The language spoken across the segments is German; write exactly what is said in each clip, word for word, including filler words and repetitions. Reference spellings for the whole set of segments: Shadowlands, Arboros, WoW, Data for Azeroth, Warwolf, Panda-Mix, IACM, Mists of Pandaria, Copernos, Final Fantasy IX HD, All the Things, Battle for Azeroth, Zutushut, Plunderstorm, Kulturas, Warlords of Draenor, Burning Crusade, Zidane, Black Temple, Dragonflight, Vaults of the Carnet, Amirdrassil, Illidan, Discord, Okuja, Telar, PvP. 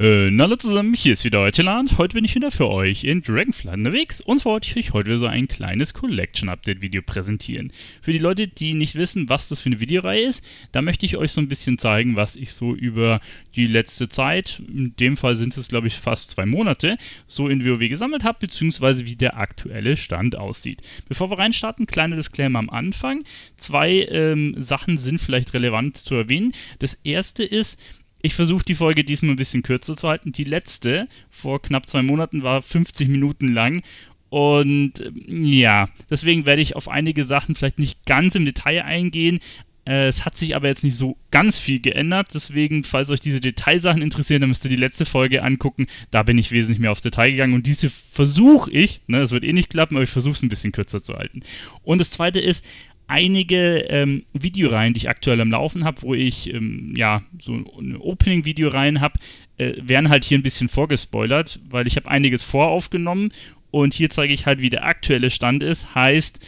Äh, na hallo zusammen, hier ist wieder euer Telar und heute bin ich wieder für euch in Dragonflight unterwegs und zwar wollte ich euch heute wieder so ein kleines Collection-Update-Video präsentieren. Für die Leute, die nicht wissen, was das für eine Videoreihe ist, da möchte ich euch so ein bisschen zeigen, was ich so über die letzte Zeit, in dem Fall sind es glaube ich fast zwei Monate, so in WoW gesammelt habe, beziehungsweise wie der aktuelle Stand aussieht. Bevor wir reinstarten, kleiner Disclaimer am Anfang. Zwei ähm, Sachen sind vielleicht relevant zu erwähnen. Das erste ist, ich versuche die Folge diesmal ein bisschen kürzer zu halten. Die letzte, vor knapp zwei Monaten, war fünfzig Minuten lang. Und ja, deswegen werde ich auf einige Sachen vielleicht nicht ganz im Detail eingehen. Es hat sich aber jetzt nicht so ganz viel geändert. Deswegen, falls euch diese Detailsachen interessieren, dann müsst ihr die letzte Folge angucken. Da bin ich wesentlich mehr aufs Detail gegangen. Und diese versuche ich, ne, das wird eh nicht klappen, aber ich versuche es ein bisschen kürzer zu halten. Und das Zweite ist, einige ähm, Videoreihen, die ich aktuell am Laufen habe, wo ich ähm, ja so eine Opening-Videoreihen habe, äh, werden halt hier ein bisschen vorgespoilert, weil ich habe einiges voraufgenommen und hier zeige ich halt, wie der aktuelle Stand ist. Heißt,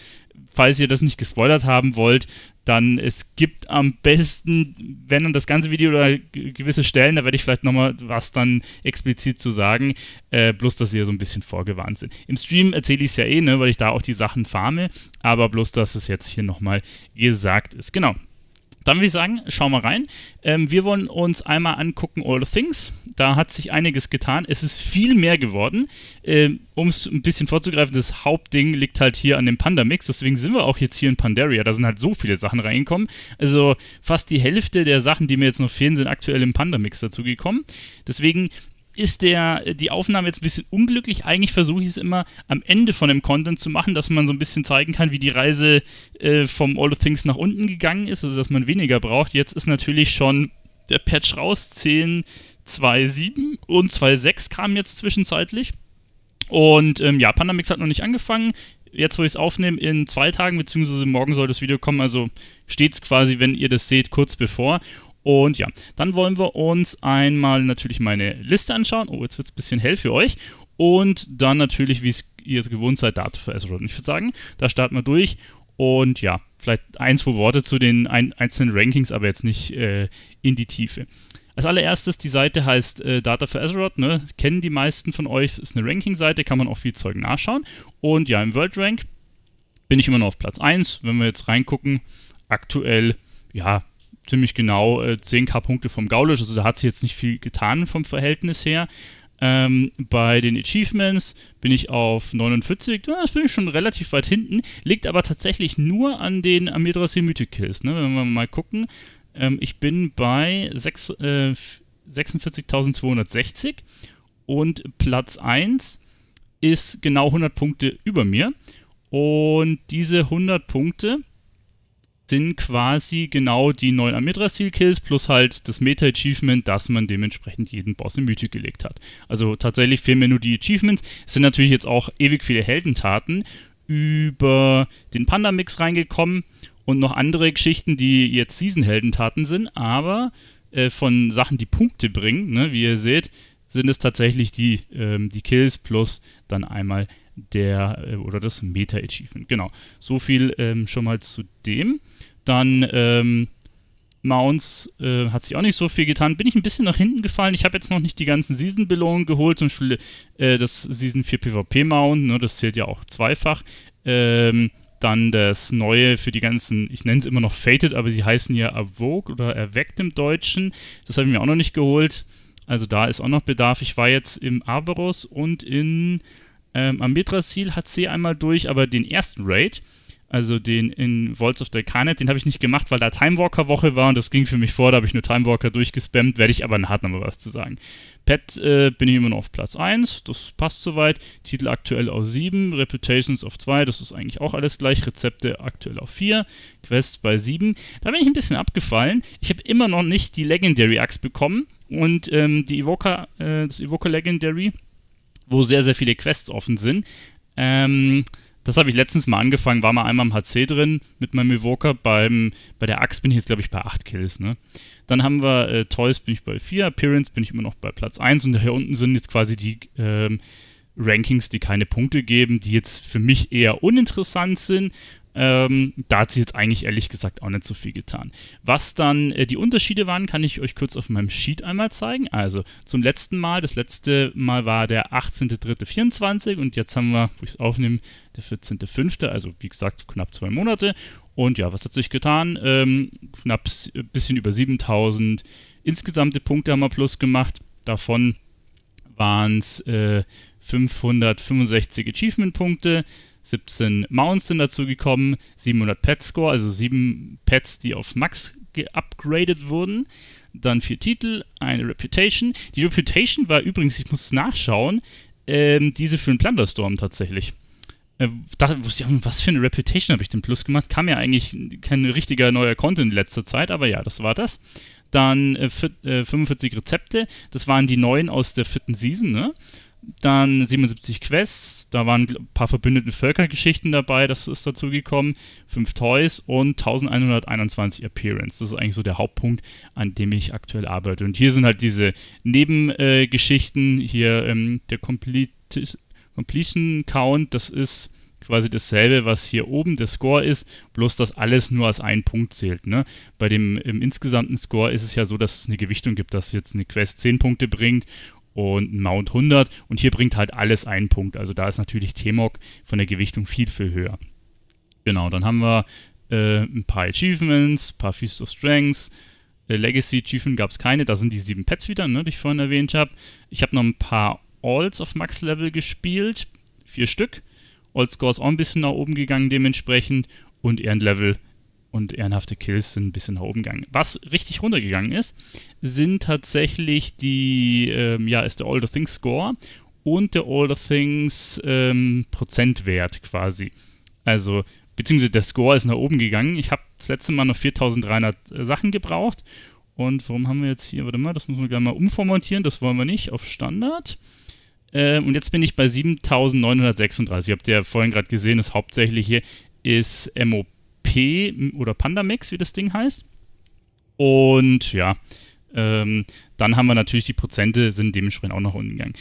falls ihr das nicht gespoilert haben wollt, dann es gibt am besten, wenn dann das ganze Video oder gewisse Stellen, da werde ich vielleicht nochmal was dann explizit zu sagen, äh, bloß, dass ihr so ein bisschen vorgewarnt sind. Im Stream erzähle ich es ja eh, ne, weil ich da auch die Sachen farme, aber bloß, dass es jetzt hier nochmal gesagt ist. Genau. Dann würde ich sagen, schauen wir rein. Ähm, wir wollen uns einmal angucken, All the Things. Da hat sich einiges getan. Es ist viel mehr geworden. Ähm, um es ein bisschen vorzugreifen, das Hauptding liegt halt hier an dem Panda-Mix. Deswegen sind wir auch jetzt hier in Pandaria. Da sind halt so viele Sachen reingekommen. Also fast die Hälfte der Sachen, die mir jetzt noch fehlen, sind aktuell im Panda-Mix dazugekommen. Deswegen ist der, die Aufnahme jetzt ein bisschen unglücklich. Eigentlich versuche ich es immer am Ende von dem Content zu machen, dass man so ein bisschen zeigen kann, wie die Reise äh, vom All the Things nach unten gegangen ist, also dass man weniger braucht. Jetzt ist natürlich schon der Patch raus, zehn Punkt zwei Punkt sieben und zwei Punkt sechs kam jetzt zwischenzeitlich. Und ähm, ja, Panda-Mix hat noch nicht angefangen. Jetzt, wo ich es aufnehme, in zwei Tagen, beziehungsweise morgen soll das Video kommen, also steht es quasi, wenn ihr das seht, kurz bevor. Und ja, dann wollen wir uns einmal natürlich meine Liste anschauen. Oh, jetzt wird es ein bisschen hell für euch. Und dann natürlich, wie es ihr es gewohnt seid, Data for Azeroth. Ich würde sagen, da starten wir durch. Und ja, vielleicht ein, zwei Worte zu den ein, einzelnen Rankings, aber jetzt nicht äh, in die Tiefe. Als allererstes, die Seite heißt äh, Data for Azeroth, ne? Kennen die meisten von euch, es ist eine Ranking-Seite, kann man auch viel Zeug nachschauen. Und ja, im World Rank bin ich immer noch auf Platz eins. Wenn wir jetzt reingucken, aktuell, ja, ziemlich genau äh, zehn K Punkte vom Gaulisch, also da hat sich jetzt nicht viel getan vom Verhältnis her. Ähm, bei den Achievements bin ich auf neunundvierzig, das bin ich schon relativ weit hinten, liegt aber tatsächlich nur an den Amirdrassil Mythic Kills, ne? Wenn wir mal gucken, ähm, ich bin bei äh, sechsundvierzigtausendzweihundertsechzig und Platz eins ist genau hundert Punkte über mir und diese hundert Punkte sind quasi genau die neuen Amirdrassil-Kills plus halt das Meta-Achievement, dass man dementsprechend jeden Boss in Mythic gelegt hat. Also tatsächlich fehlen mir nur die Achievements. Es sind natürlich jetzt auch ewig viele Heldentaten über den Panda-Mix reingekommen und noch andere Geschichten, die jetzt Season-Heldentaten sind, aber äh, von Sachen, die Punkte bringen, ne, wie ihr seht, sind es tatsächlich die, ähm, die Kills plus dann einmal der oder das Meta-Achievement. Genau, so viel ähm, schon mal zu dem. Dann ähm, Mounts äh, hat sich auch nicht so viel getan. Bin ich ein bisschen nach hinten gefallen. Ich habe jetzt noch nicht die ganzen Season-Belohnungen geholt. Zum Beispiel äh, das Season vier PvP-Mount, ne, das zählt ja auch zweifach. Ähm, dann das neue für die ganzen, ich nenne es immer noch Fated, aber sie heißen ja Erwogt oder Erweckt im Deutschen. Das habe ich mir auch noch nicht geholt. Also da ist auch noch Bedarf. Ich war jetzt im Arboros und in Ähm, Amirdrassil hat sie einmal durch, aber den ersten Raid, also den in Vaults of the Carnet, den habe ich nicht gemacht, weil da Timewalker-Woche war und das ging für mich vor, da habe ich nur Timewalker durchgespammt, werde ich aber nachher nochmal was zu sagen. Pet äh, bin ich immer noch auf Platz eins, das passt soweit, Titel aktuell auf sieben, Reputations auf zwei, das ist eigentlich auch alles gleich, Rezepte aktuell auf vier, Quests bei sieben, da bin ich ein bisschen abgefallen, ich habe immer noch nicht die Legendary-Axt bekommen und ähm, die Evoker, äh, das Evoker-Legendary, wo sehr, sehr viele Quests offen sind. Ähm, das habe ich letztens mal angefangen, war mal einmal im H C drin mit meinem Evoker. Beim, bei der Axt bin ich jetzt, glaube ich, bei acht Kills. Ne? Dann haben wir äh, Toys, bin ich bei vier, Appearance bin ich immer noch bei Platz eins und hier unten sind jetzt quasi die ähm, Rankings, die keine Punkte geben, die jetzt für mich eher uninteressant sind. Ähm, da hat sich jetzt eigentlich ehrlich gesagt auch nicht so viel getan. Was dann äh, die Unterschiede waren, kann ich euch kurz auf meinem Sheet einmal zeigen. Also zum letzten Mal, das letzte Mal war der achtzehnter dritter vierundzwanzig und jetzt haben wir, wo ich es aufnehme, der vierzehnter fünfter Also wie gesagt, knapp zwei Monate. Und ja, was hat sich getan? Ähm, knapp ein bisschen über siebentausend insgesamte Punkte haben wir plus gemacht. Davon waren es äh, fünfhundertfünfundsechzig Achievement-Punkte, siebzehn Mounts sind dazu gekommen, siebenhundert Pet-Score, also sieben Pets, die auf Max geupgradet wurden. Dann vier Titel, eine Reputation. Die Reputation war übrigens, ich muss nachschauen, ähm, diese für den Plunderstorm tatsächlich. Äh, da wusste ich, was für eine Reputation habe ich denn plus gemacht? Kam ja eigentlich kein richtiger neuer Content in letzter Zeit, aber ja, das war das. Dann äh, äh, fünfundvierzig Rezepte, das waren die neuen aus der vierten Season, ne? Dann siebenundsiebzig Quests, da waren ein paar verbündeten Völkergeschichten dabei, das ist dazu gekommen, fünf Toys und eintausendeinhunderteinundzwanzig Appearance. Das ist eigentlich so der Hauptpunkt, an dem ich aktuell arbeite. Und hier sind halt diese Nebengeschichten, äh, hier ähm, der Complete, Completion Count, das ist quasi dasselbe, was hier oben der Score ist, bloß dass alles nur als einen Punkt zählt. Ne? Bei dem im insgesamten Score ist es ja so, dass es eine Gewichtung gibt, dass jetzt eine Quest zehn Punkte bringt und ein Mount hundert und hier bringt halt alles einen Punkt. Also da ist natürlich T M O C von der Gewichtung viel, viel höher. Genau, dann haben wir äh, ein paar Achievements, ein paar Feast of Strengths, äh, Legacy Achievement gab es keine, da sind die sieben Pets wieder, ne, die ich vorhin erwähnt habe. Ich habe noch ein paar Alls auf Max Level gespielt, vier Stück. All Scores auch ein bisschen nach oben gegangen dementsprechend und Ehrenlevel und ehrenhafte Kills sind ein bisschen nach oben gegangen. Was richtig runtergegangen ist, sind tatsächlich die, ähm, ja, ist der All the Things Score und der All the Things ähm, Prozentwert quasi. Also, beziehungsweise der Score ist nach oben gegangen. Ich habe das letzte Mal noch viertausenddreihundert äh, Sachen gebraucht. Und warum haben wir jetzt hier, warte mal, das müssen wir gleich mal umformatieren, das wollen wir nicht, auf Standard. Äh, und jetzt bin ich bei siebentausendneunhundertsechsunddreißig. Habt ihr ja vorhin gerade gesehen, das Hauptsächliche ist M O P oder Panda-Mix, wie das Ding heißt. Und ja, ähm, dann haben wir natürlich die Prozente, sind dementsprechend auch nach unten gegangen.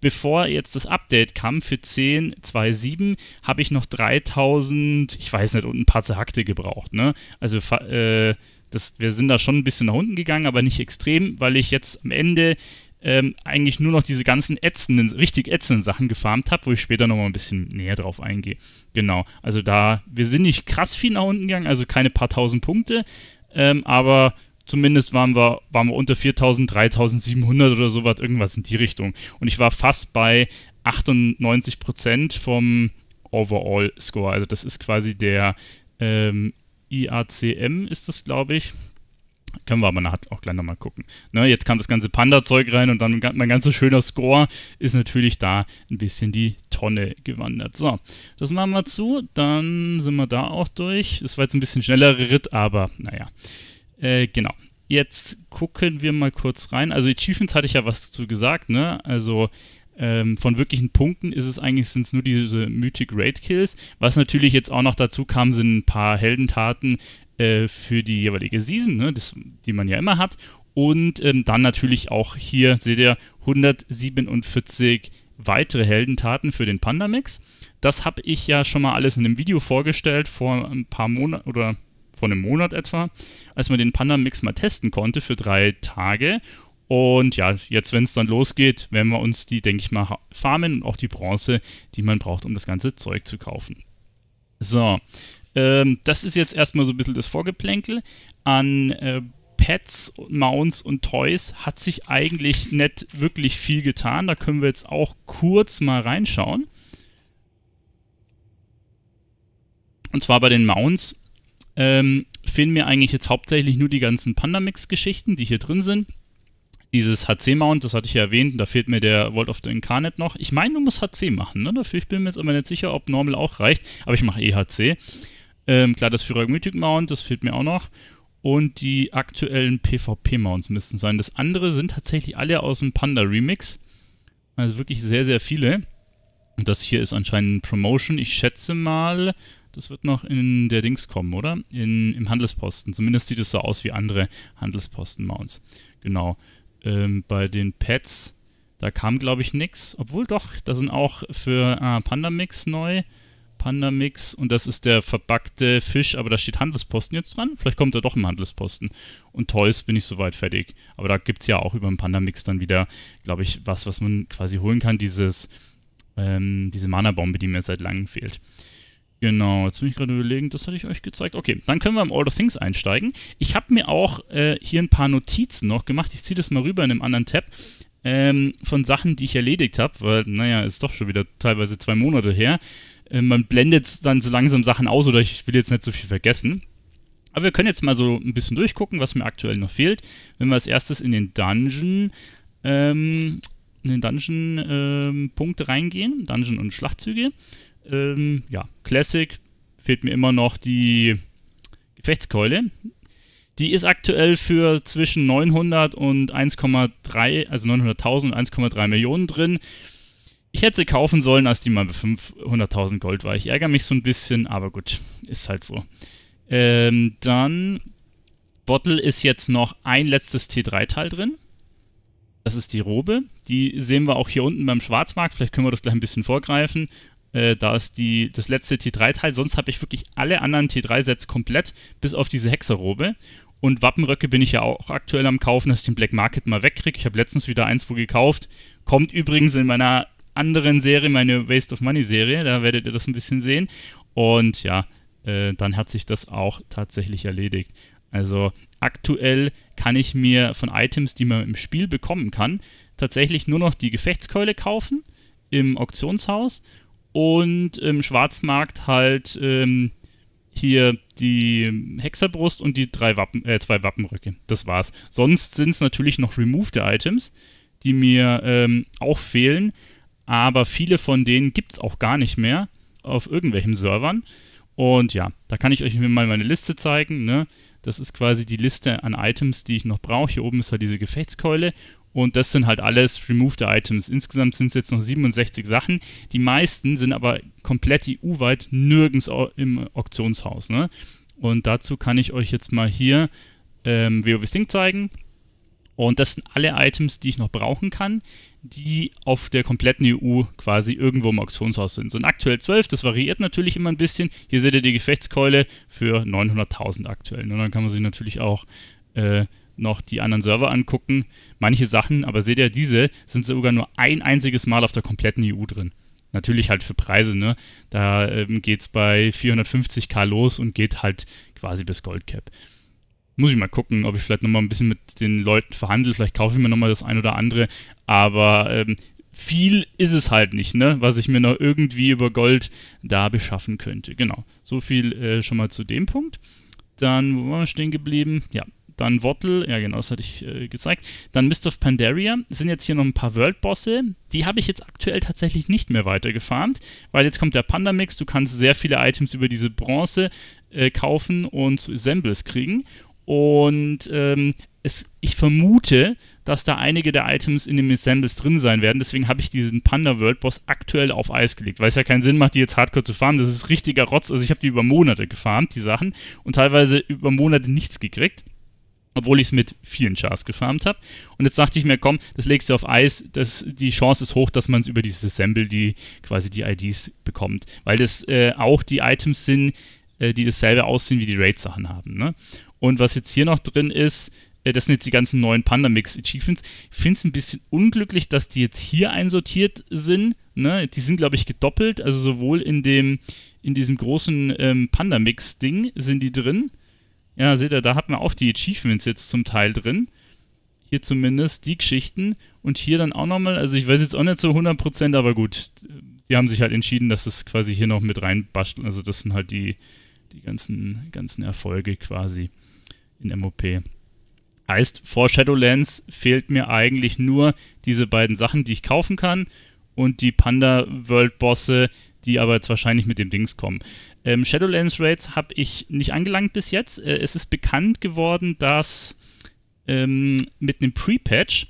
Bevor jetzt das Update kam für zehn Punkt zwei Punkt sieben, habe ich noch dreitausend, ich weiß nicht, und ein paar zerhackte gebraucht. Ne? Also äh, das, wir sind da schon ein bisschen nach unten gegangen, aber nicht extrem, weil ich jetzt am Ende ähm, eigentlich nur noch diese ganzen ätzenden, richtig ätzenden Sachen gefarmt habe, wo ich später nochmal ein bisschen näher drauf eingehe. Genau, also da, wir sind nicht krass viel nach unten gegangen, also keine paar tausend Punkte, ähm, aber zumindest waren wir, waren wir unter viertausend, dreitausendsiebenhundert oder sowas, irgendwas in die Richtung. Und ich war fast bei achtundneunzig Prozent vom Overall-Score, also das ist quasi der ähm, I A C M ist das, glaube ich. Können wir aber nachher auch gleich nochmal gucken. Ne, jetzt kam das ganze Panda-Zeug rein und dann mein ganz so schöner Score ist natürlich da ein bisschen die Tonne gewandert. So, das machen wir zu. Dann sind wir da auch durch. Das war jetzt ein bisschen schnellerer Ritt, aber naja. Äh, genau. Jetzt gucken wir mal kurz rein. Also Achievements hatte ich ja was dazu gesagt, ne? Also ähm, von wirklichen Punkten ist es eigentlich, sind es nur diese Mythic Raid Kills. Was natürlich jetzt auch noch dazu kam, sind ein paar Heldentaten für die jeweilige Season, ne, das, die man ja immer hat. Und ähm, dann natürlich auch hier, seht ihr, hundertsiebenundvierzig weitere Heldentaten für den Panda-Mix. Das habe ich ja schon mal alles in einem Video vorgestellt, vor ein paar Monaten oder vor einem Monat etwa, als man den Panda-Mix mal testen konnte für drei Tage. Und ja, jetzt, wenn es dann losgeht, werden wir uns die, denke ich mal, farmen und auch die Bronze, die man braucht, um das ganze Zeug zu kaufen. So, Ähm, das ist jetzt erstmal so ein bisschen das Vorgeplänkel. An äh, Pets, Mounts und Toys hat sich eigentlich nicht wirklich viel getan. Da können wir jetzt auch kurz mal reinschauen. Und zwar bei den Mounts ähm, fehlen mir eigentlich jetzt hauptsächlich nur die ganzen Panda-Mix-Geschichten, die hier drin sind. Dieses H C-Mount, das hatte ich ja erwähnt, da fehlt mir der Vault of the Carnet noch. Ich meine, du musst H C machen, ne? Dafür, ich bin mir jetzt aber nicht sicher, ob Normal auch reicht, aber ich mache eh H C. Ähm, klar, das Führer Mythic Mount, das fehlt mir auch noch. Und die aktuellen PvP-Mounts müssten sein. Das andere sind tatsächlich alle aus dem Panda-Remix. Also wirklich sehr, sehr viele. Und das hier ist anscheinend ein Promotion. Ich schätze mal, das wird noch in der Dings kommen, oder? In, Im Handelsposten. Zumindest sieht es so aus wie andere Handelsposten-Mounts. Genau. Ähm, bei den Pets, da kam, glaube ich, nichts. Obwohl doch, da sind auch für ah, Panda-Mix neu. Panda-Mix und das ist der verbackte Fisch, aber da steht Handelsposten jetzt dran. Vielleicht kommt er doch im Handelsposten. Und Toys bin ich soweit fertig. Aber da gibt es ja auch über den Panda-Mix dann wieder, glaube ich, was, was man quasi holen kann. Dieses, ähm, diese Mana-Bombe, die mir seit langem fehlt. Genau, jetzt bin ich gerade überlegen, das hatte ich euch gezeigt. Okay, dann können wir im All the Things einsteigen. Ich habe mir auch äh, hier ein paar Notizen noch gemacht. Ich ziehe das mal rüber in einem anderen Tab. Ähm, von Sachen, die ich erledigt habe, weil, naja, ist doch schon wieder teilweise zwei Monate her. Äh, man blendet dann so langsam Sachen aus oder ich will jetzt nicht so viel vergessen. Aber wir können jetzt mal so ein bisschen durchgucken, was mir aktuell noch fehlt. Wenn wir als erstes in den Dungeon, ähm, in den Dungeon-Punkte ähm, reingehen, Dungeon und Schlachtzüge. Ähm, ja, Classic, fehlt mir immer noch die Gefechtskeule. Die ist aktuell für zwischen neunhundert und eins Komma drei, also neunhunderttausend und eins Komma drei Millionen drin. Ich hätte sie kaufen sollen, als die mal bei fünfhunderttausend Gold war. Ich ärgere mich so ein bisschen, aber gut, ist halt so. Ähm, dann, Bottle ist jetzt noch ein letztes T drei Teil drin. Das ist die Robe. Die sehen wir auch hier unten beim Schwarzmarkt. Vielleicht können wir das gleich ein bisschen vorgreifen. Äh, da ist die, das letzte T drei Teil, sonst habe ich wirklich alle anderen T drei Sets komplett, bis auf diese Hexerrobe. Und Wappenröcke bin ich ja auch aktuell am Kaufen, dass ich den Black Market mal wegkriege. Ich habe letztens wieder eins wo gekauft. Kommt übrigens in meiner anderen Serie, meine Waste of Money Serie, da werdet ihr das ein bisschen sehen. Und ja, äh, dann hat sich das auch tatsächlich erledigt. Also aktuell kann ich mir von Items, die man im Spiel bekommen kann, tatsächlich nur noch die Gefechtskeule kaufen im Auktionshaus. Und im Schwarzmarkt halt ähm, hier die Hexerbrust und die drei Wappen, äh, zwei Wappenröcke. Das war's. Sonst sind es natürlich noch removed Items, die mir ähm, auch fehlen. Aber viele von denen gibt es auch gar nicht mehr auf irgendwelchen Servern. Und ja, da kann ich euch mal meine Liste zeigen. Ne? Das ist quasi die Liste an Items, die ich noch brauche. Hier oben ist halt diese Gefechtskeule. Und das sind halt alles removed Items. Insgesamt sind es jetzt noch siebenundsechzig Sachen. Die meisten sind aber komplett E U-weit nirgends im Auktionshaus. Ne? Und dazu kann ich euch jetzt mal hier ähm, WoW Think zeigen. Und das sind alle Items, die ich noch brauchen kann, die auf der kompletten E U quasi irgendwo im Auktionshaus sind. Sind aktuell zwölf, das variiert natürlich immer ein bisschen. Hier seht ihr die Gefechtskeule für neunhunderttausend aktuell. Und dann kann man sich natürlich auch äh, noch die anderen Server angucken. Manche Sachen, aber seht ihr, diese sind sogar nur ein einziges Mal auf der kompletten E U drin. Natürlich halt für Preise, ne? Da ähm, geht es bei vierhundertfünfzigtausend los und geht halt quasi bis Goldcap. Muss ich mal gucken, ob ich vielleicht nochmal ein bisschen mit den Leuten verhandle. Vielleicht kaufe ich mir nochmal das ein oder andere. Aber ähm, viel ist es halt nicht, ne? Was ich mir noch irgendwie über Gold da beschaffen könnte. Genau. So viel äh, schon mal zu dem Punkt. Dann, wo waren wir stehen geblieben? Ja. Dann Wattle, ja genau, das hatte ich äh, gezeigt. Dann Mists of Pandaria. Es sind jetzt hier noch ein paar World-Bosse. Die habe ich jetzt aktuell tatsächlich nicht mehr weitergefarmt, weil jetzt kommt der Panda-Mix. Du kannst sehr viele Items über diese Bronze äh, kaufen und zu Assembles kriegen. Und ähm, es, ich vermute, dass da einige der Items in den Assembles drin sein werden. Deswegen habe ich diesen Panda-World-Boss aktuell auf Eis gelegt, weil es ja keinen Sinn macht, die jetzt hardcore zu farmen. Das ist richtiger Rotz. Also ich habe die über Monate gefarmt, die Sachen, und teilweise über Monate nichts gekriegt. Obwohl ich es mit vielen Chars gefarmt habe. Und jetzt dachte ich mir, komm, das legst du auf Eis, das, die Chance ist hoch, dass man es über dieses Assemble, die quasi die I Ds bekommt. Weil das äh, auch die Items sind, äh, die dasselbe aussehen wie die Raid-Sachen haben. Ne? Und was jetzt hier noch drin ist, äh, das sind jetzt die ganzen neuen Panda-Mix-Achievements. Ich finde es ein bisschen unglücklich, dass die jetzt hier einsortiert sind. Ne? Die sind, glaube ich, gedoppelt. Also sowohl in, dem, in diesem großen ähm, Panda-Mix-Ding sind die drin. Ja, seht ihr, da hat man auch die Achievements jetzt zum Teil drin. Hier zumindest die Geschichten. Und hier dann auch nochmal, also ich weiß jetzt auch nicht so hundert Prozent, aber gut. Die haben sich halt entschieden, dass es quasi hier noch mit reinbasteln. Also das sind halt die, die ganzen, ganzen Erfolge quasi in M O P. Heißt, vor Shadowlands fehlt mir eigentlich nur diese beiden Sachen, die ich kaufen kann. Und die Panda-World-Bosse, die aber jetzt wahrscheinlich mit dem Dings kommen. Ähm, Shadowlands Raids habe ich nicht angelangt bis jetzt. Äh, es ist bekannt geworden, dass ähm, mit einem Pre-Patch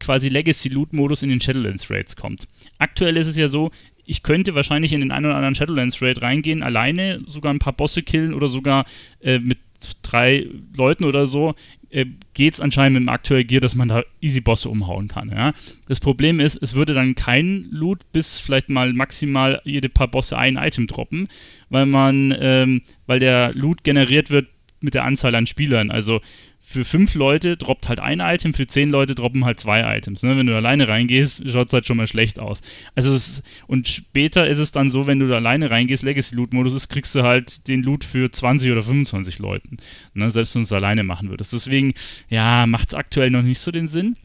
quasi Legacy-Loot-Modus in den Shadowlands Raids kommt. Aktuell ist es ja so, ich könnte wahrscheinlich in den einen oder anderen Shadowlands Raid reingehen, alleine sogar ein paar Bosse killen oder sogar äh, mit drei Leuten oder so äh, geht es anscheinend mit dem aktuellen Gear, dass man da easy Bosse umhauen kann. Ja? Das Problem ist, es würde dann kein Loot bis vielleicht mal maximal jede paar Bosse ein Item droppen, weil man, ähm, weil der Loot generiert wird mit der Anzahl an Spielern. Also für fünf Leute droppt halt ein Item, für zehn Leute droppen halt zwei Items. Ne? Wenn du alleine reingehst, schaut es halt schon mal schlecht aus. Also es ist, und später ist es dann so, wenn du da alleine reingehst, Legacy-Loot-Modus ist, kriegst du halt den Loot für zwanzig oder fünfundzwanzig Leuten. Ne? Selbst wenn du es alleine machen würdest. Deswegen, ja, macht es aktuell noch nicht so den Sinn.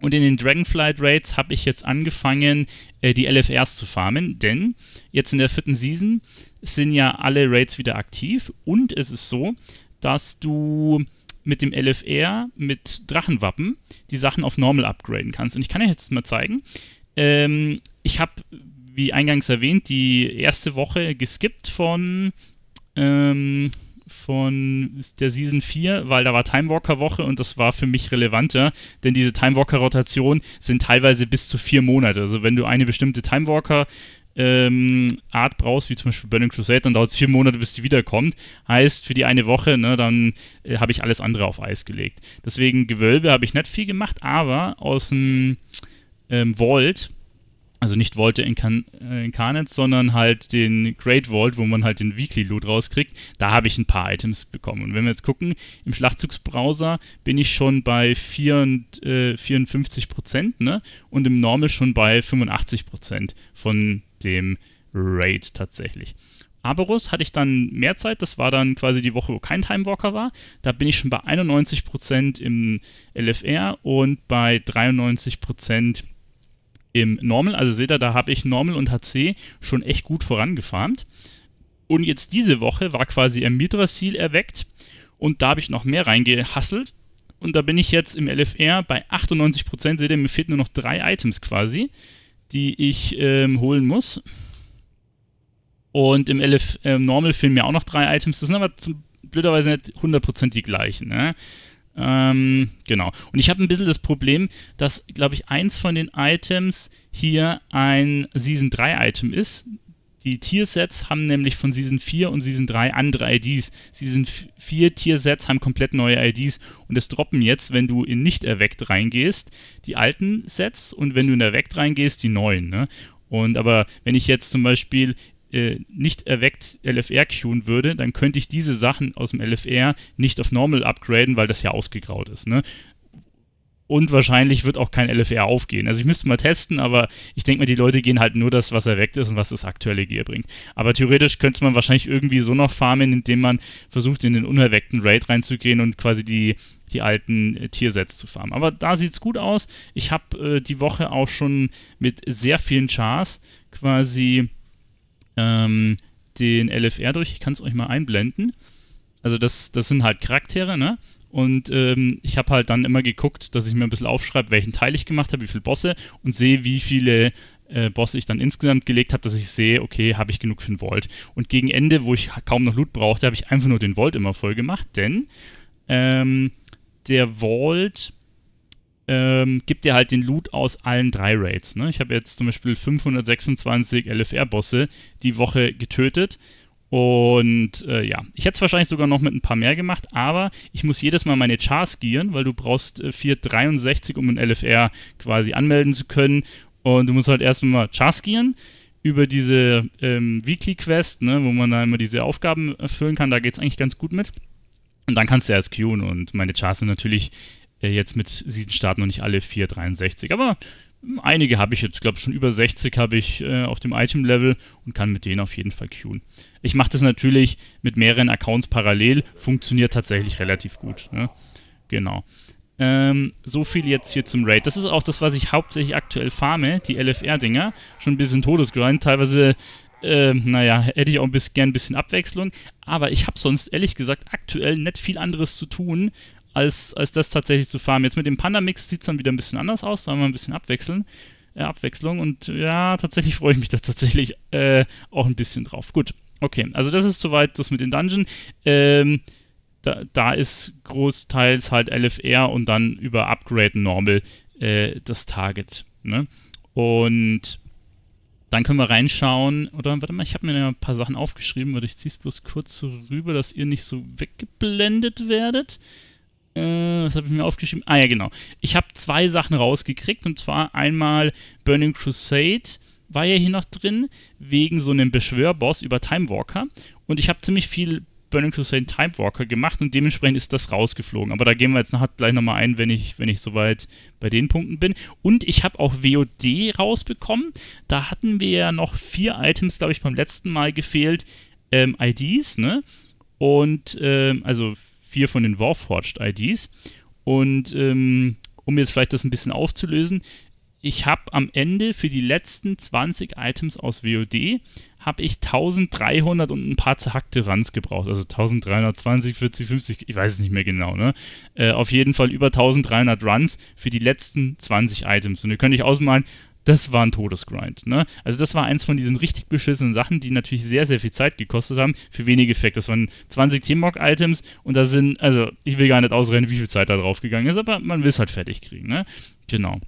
Und in den Dragonflight Raids habe ich jetzt angefangen, äh, die L F Rs zu farmen, denn jetzt in der vierten Season sind ja alle Raids wieder aktiv und es ist so, dass du mit dem L F R, mit Drachenwappen, die Sachen auf Normal upgraden kannst. Und ich kann euch jetzt mal zeigen, ähm, ich habe, wie eingangs erwähnt, die erste Woche geskippt von ähm, von der Season vier, weil da war Timewalker-Woche und das war für mich relevanter, denn diese Timewalker-Rotation sind teilweise bis zu vier Monate. Also wenn du eine bestimmte Timewalker ähm, Art brauchst, wie zum Beispiel Burning Crusade, dann dauert es vier Monate, bis die wiederkommt. Heißt, für die eine Woche, ne, dann äh, habe ich alles andere auf Eis gelegt. Deswegen Gewölbe habe ich nicht viel gemacht, aber aus dem ähm, Vault, also nicht Vault Incarnates, sondern halt den Great Vault, wo man halt den Weekly Loot rauskriegt, da habe ich ein paar Items bekommen. Und wenn wir jetzt gucken, im Schlachtzugsbrowser bin ich schon bei vierundfünfzig Prozent, ne? Und im Normal schon bei fünfundachtzig Prozent von dem Raid tatsächlich. Arboros hatte ich dann mehr Zeit, das war dann quasi die Woche, wo kein Timewalker war. Da bin ich schon bei einundneunzig Prozent im L F R und bei dreiundneunzig Prozent im Normal, also seht ihr, da habe ich Normal und H C schon echt gut vorangefarmt. Und jetzt diese Woche war quasi Amirdrassil erweckt und da habe ich noch mehr reingehasselt. Und da bin ich jetzt im L F R bei achtundneunzig Prozent, seht ihr, mir fehlen nur noch drei Items quasi, die ich ähm, holen muss. Und im L F äh, Normal fehlen mir auch noch drei Items, das sind aber zum, blöderweise nicht hundert Prozent die gleichen, ne? Genau. Und ich habe ein bisschen das Problem, dass, glaube ich, eins von den Items hier ein Season drei Item ist. Die Tiersets haben nämlich von Season vier und Season drei andere I Ds. Season vier Tiersets haben komplett neue I Ds und es droppen jetzt, wenn du in nicht erweckt reingehst, die alten Sets und wenn du in erweckt reingehst, die neuen. Ne? Und aber wenn ich jetzt zum Beispiel nicht erweckt L F R queuen würde, dann könnte ich diese Sachen aus dem L F R nicht auf Normal upgraden, weil das ja ausgegraut ist. Ne? Und wahrscheinlich wird auch kein L F R aufgehen. Also ich müsste mal testen, aber ich denke mal, die Leute gehen halt nur das, was erweckt ist und was das aktuelle Gear bringt. Aber theoretisch könnte man wahrscheinlich irgendwie so noch farmen, indem man versucht, in den unerweckten Raid reinzugehen und quasi die, die alten äh, Tiersets zu farmen. Aber da sieht es gut aus. Ich habe äh, die Woche auch schon mit sehr vielen Chars quasi den L F R durch. Ich kann es euch mal einblenden. Also das, das sind halt Charaktere, ne? Und ähm, ich habe halt dann immer geguckt, dass ich mir ein bisschen aufschreibe, welchen Teil ich gemacht habe, wie viele Bosse und sehe, wie viele äh, Bosse ich dann insgesamt gelegt habe, dass ich sehe, okay, habe ich genug für den Vault. Und gegen Ende, wo ich kaum noch Loot brauchte, habe ich einfach nur den Vault immer voll gemacht, denn ähm, der Vault Ähm, gibt dir halt den Loot aus allen drei Raids. Ne? Ich habe jetzt zum Beispiel fünfhundertsechsundzwanzig L F R-Bosse die Woche getötet und äh, ja, ich hätte es wahrscheinlich sogar noch mit ein paar mehr gemacht, aber ich muss jedes Mal meine Chars gearen, weil du brauchst äh, vierhundertdreiundsechzig, um ein L F R quasi anmelden zu können und du musst halt erstmal Chars gearen über diese ähm, Weekly-Quest, ne, wo man da immer diese Aufgaben erfüllen kann, da geht es eigentlich ganz gut mit und dann kannst du erst queuen und meine Chars sind natürlich jetzt mit Season-Start noch nicht alle vierhundertdreiundsechzig, aber einige habe ich jetzt, glaube ich, schon über sechzig habe ich äh, auf dem Item-Level und kann mit denen auf jeden Fall queuen. Ich mache das natürlich mit mehreren Accounts parallel, funktioniert tatsächlich relativ gut. Ne? Genau. Ähm, so viel jetzt hier zum Raid. Das ist auch das, was ich hauptsächlich aktuell farme, die L F R-Dinger. Schon ein bisschen Todesgrind, teilweise. Äh, naja, hätte ich auch ein bisschen, gern ein bisschen Abwechslung, aber ich habe sonst ehrlich gesagt aktuell nicht viel anderes zu tun, als, als das tatsächlich zu farmen. Jetzt mit dem Panda-Mix sieht es dann wieder ein bisschen anders aus, da haben wir ein bisschen abwechseln, äh, Abwechslung und ja, tatsächlich freue ich mich da tatsächlich äh, auch ein bisschen drauf. Gut, okay, also das ist soweit das mit den Dungeon. Ähm, da, da ist großteils halt L F R und dann über Upgrade Normal äh, das Target. Ne? Und Dann können wir reinschauen, oder warte mal, ich habe mir ja ein paar Sachen aufgeschrieben, weil ich ziehe es bloß kurz so rüber, dass ihr nicht so weggeblendet werdet. Äh, was habe ich mir aufgeschrieben? Ah ja, genau. Ich habe zwei Sachen rausgekriegt, und zwar einmal Burning Crusade war ja hier noch drin, wegen so einem Beschwörboss über Timewalker. Und ich habe ziemlich viel Burning Crusade Timewalker gemacht und dementsprechend ist das rausgeflogen. Aber da gehen wir jetzt nachher gleich nochmal ein, wenn ich, wenn ich soweit bei den Punkten bin. Und ich habe auch W O D rausbekommen. Da hatten wir ja noch vier Items, glaube ich, beim letzten Mal gefehlt. Ähm, I Ds, ne? Und, ähm, also vier von den Warforged I Ds. Und, ähm, um jetzt vielleicht das ein bisschen aufzulösen, ich habe am Ende für die letzten zwanzig Items aus W O D habe ich dreizehnhundert und ein paar zerhackte Rands gebraucht. Also dreizehnhundertzwanzig, vierzig, fünfzig, ich weiß es nicht mehr genau. Ne? Äh, auf jeden Fall über dreizehnhundert Runs für die letzten zwanzig Items. Und ihr könnt euch ausmalen, das war ein Todesgrind. Ne? Also das war eins von diesen richtig beschissenen Sachen, die natürlich sehr, sehr viel Zeit gekostet haben für wenig Effekt. Das waren zwanzig Teamwork-Items und da sind, also ich will gar nicht ausrechnen, wie viel Zeit da drauf gegangen ist, aber man will es halt fertig kriegen. Ne? Genau.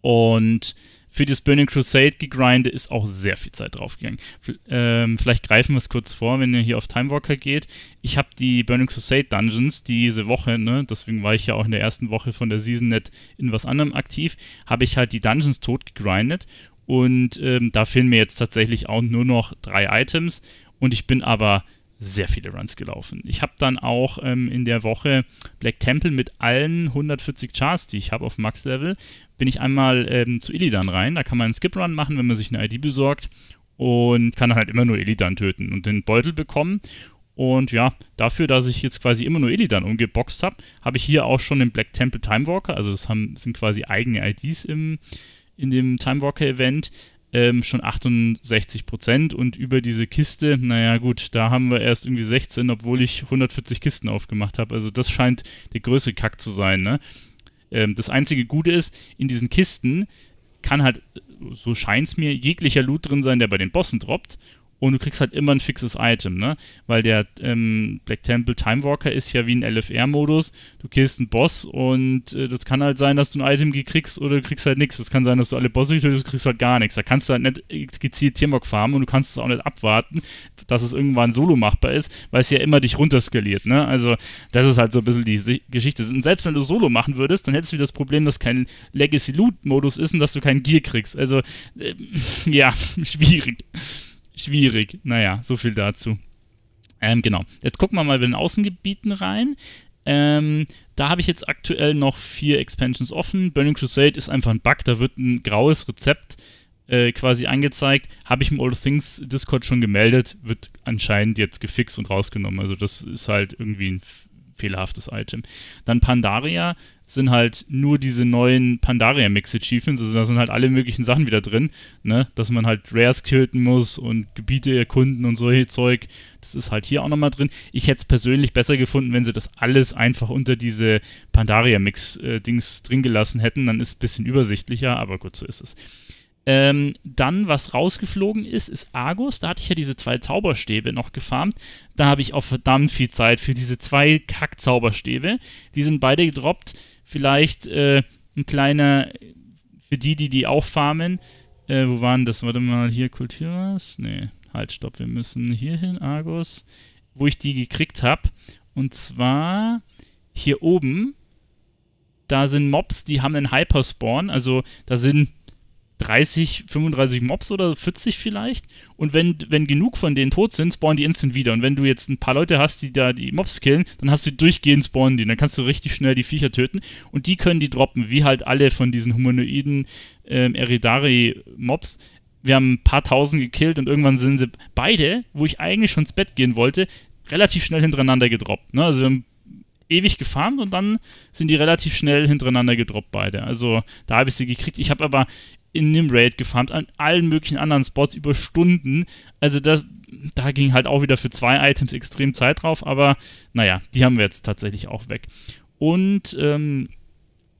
Und für das Burning Crusade gegrinde ist auch sehr viel Zeit draufgegangen. Ähm, vielleicht greifen wir es kurz vor, wenn ihr hier auf Timewalker geht. Ich habe die Burning Crusade Dungeons diese Woche, ne, deswegen war ich ja auch in der ersten Woche von der Season nicht in was anderem aktiv, habe ich halt die Dungeons tot gegrindet. Und ähm, da fehlen mir jetzt tatsächlich auch nur noch drei Items. Und ich bin aber sehr viele Runs gelaufen. Ich habe dann auch ähm, in der Woche Black Temple mit allen hundertvierzig Chars, die ich habe auf Max-Level, bin ich einmal ähm, zu Illidan rein. Da kann man einen Skip-Run machen, wenn man sich eine I D besorgt und kann dann halt immer nur Illidan töten und den Beutel bekommen. Und ja, dafür, dass ich jetzt quasi immer nur Illidan umgeboxt habe, habe ich hier auch schon den Black Temple Timewalker, also das haben, sind quasi eigene I Ds im, in dem Timewalker-Event, Ähm, schon achtundsechzig Prozent und über diese Kiste, naja gut, da haben wir erst irgendwie sechzehn, obwohl ich hundertvierzig Kisten aufgemacht habe. Also das scheint der größte Kack zu sein, ne? Ähm, das einzige Gute ist, in diesen Kisten kann halt, so scheint es mir, jeglicher Loot drin sein, der bei den Bossen droppt. Und du kriegst halt immer ein fixes Item, ne? Weil der ähm, Black Temple Timewalker ist ja wie ein L F R-Modus. Du killst einen Boss und äh, das kann halt sein, dass du ein Item gekriegst oder du kriegst halt nichts. Das kann sein, dass du alle Bosse tötest, du kriegst halt gar nichts. Da kannst du halt nicht gezielt Teamwork farmen und du kannst es auch nicht abwarten, dass es irgendwann solo machbar ist, weil es ja immer dich runterskaliert, ne? Also das ist halt so ein bisschen die Geschichte. Und selbst wenn du solo machen würdest, dann hättest du wieder das Problem, dass kein Legacy-Loot-Modus ist und dass du keinen Gear kriegst. Also, äh, ja, schwierig. Schwierig. Naja, so viel dazu. Ähm, genau. Jetzt gucken wir mal bei den Außengebieten rein. Ähm, da habe ich jetzt aktuell noch vier Expansions offen. Burning Crusade ist einfach ein Bug. Da wird ein graues Rezept äh, quasi angezeigt. Habe ich im All the Things Discord schon gemeldet. Wird anscheinend jetzt gefixt und rausgenommen. Also das ist halt irgendwie ein fehlerhaftes Item. Dann Pandaria sind halt nur diese neuen Pandaria-Mix-Achievements, also da sind halt alle möglichen Sachen wieder drin, ne, dass man halt Rares töten muss und Gebiete erkunden und solche Zeug, das ist halt hier auch nochmal drin. Ich hätte es persönlich besser gefunden, wenn sie das alles einfach unter diese Pandaria-Mix-Dings drin gelassen hätten, dann ist es ein bisschen übersichtlicher, aber gut, so ist es. Ähm, dann, was rausgeflogen ist, ist Argus. Da hatte ich ja diese zwei Zauberstäbe noch gefarmt. Da habe ich auch verdammt viel Zeit für diese zwei Kack-Zauberstäbe. Die sind beide gedroppt. Vielleicht äh, ein kleiner, für die, die die auch farmen. Äh, wo waren das? Warte mal, hier Kulturas. Nee, halt, stopp, wir müssen hier hin, Argus. Wo ich die gekriegt habe. Und zwar hier oben. Da sind Mobs, die haben einen Hyperspawn. Also, da sind dreißig, fünfunddreißig Mobs oder vierzig vielleicht. Und wenn, wenn genug von denen tot sind, spawnen die instant wieder. Und wenn du jetzt ein paar Leute hast, die da die Mobs killen, dann hast du durchgehend spawnen die. Dann kannst du richtig schnell die Viecher töten. Und die können die droppen, wie halt alle von diesen humanoiden ähm, Eridari-Mobs. Wir haben ein paar tausend gekillt und irgendwann sind sie beide, wo ich eigentlich schon ins Bett gehen wollte, relativ schnell hintereinander gedroppt. Ne? Also wir haben ewig gefarmt und dann sind die relativ schnell hintereinander gedroppt beide. Also da habe ich sie gekriegt. Ich habe aber in dem Raid gefarmt, an allen möglichen anderen Spots über Stunden. Also das, da ging halt auch wieder für zwei Items extrem Zeit drauf, aber naja, die haben wir jetzt tatsächlich auch weg. Und ähm,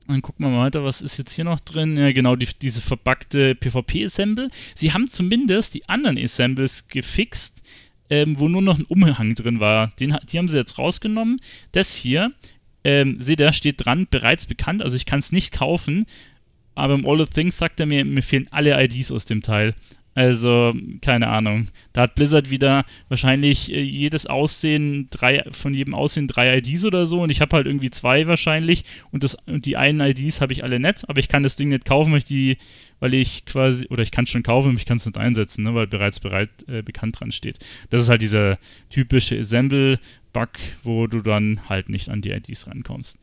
dann gucken wir mal weiter, was ist jetzt hier noch drin? Ja genau, die, diese verbuggte PvP-Assemble. Sie haben zumindest die anderen Assembles gefixt, ähm, wo nur noch ein Umhang drin war. Den, die haben sie jetzt rausgenommen. Das hier, ähm, seht ihr, steht dran, bereits bekannt, also ich kann es nicht kaufen, aber im All the Things sagt er mir, mir fehlen alle I Ds aus dem Teil. Also, keine Ahnung. Da hat Blizzard wieder wahrscheinlich äh, jedes Aussehen, drei, von jedem Aussehen drei I Ds oder so. Und ich habe halt irgendwie zwei wahrscheinlich. Und, das, und die einen I Ds habe ich alle nicht. Aber ich kann das Ding nicht kaufen, weil ich, die, weil ich quasi, oder ich kann es schon kaufen, aber ich kann es nicht einsetzen, ne, weil bereits bereit, äh, bekannt dran steht. Das ist halt dieser typische Assemble-Bug, wo du dann halt nicht an die I Ds rankommst.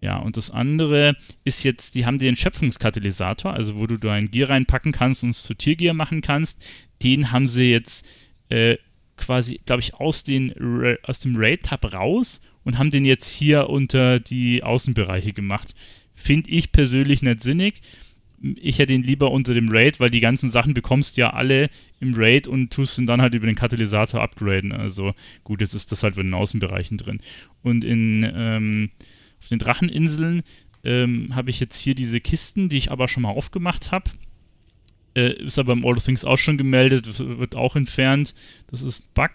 Ja, und das andere ist jetzt, die haben den Schöpfungskatalysator, also wo du dein Gear reinpacken kannst und es zu Tiergear machen kannst. Den haben sie jetzt äh, quasi, glaube ich, aus, den, aus dem Raid-Tab raus und haben den jetzt hier unter die Außenbereiche gemacht. Finde ich persönlich nicht sinnig. Ich hätte ihn lieber unter dem Raid, weil die ganzen Sachen bekommst du ja alle im Raid und tust ihn dann halt über den Katalysator upgraden. Also gut, jetzt ist das halt bei den Außenbereichen drin. Und in... Ähm, Auf den Dracheninseln ähm, habe ich jetzt hier diese Kisten, die ich aber schon mal aufgemacht habe. Äh, ist aber im All the Things auch schon gemeldet, wird auch entfernt. Das ist ein Bug.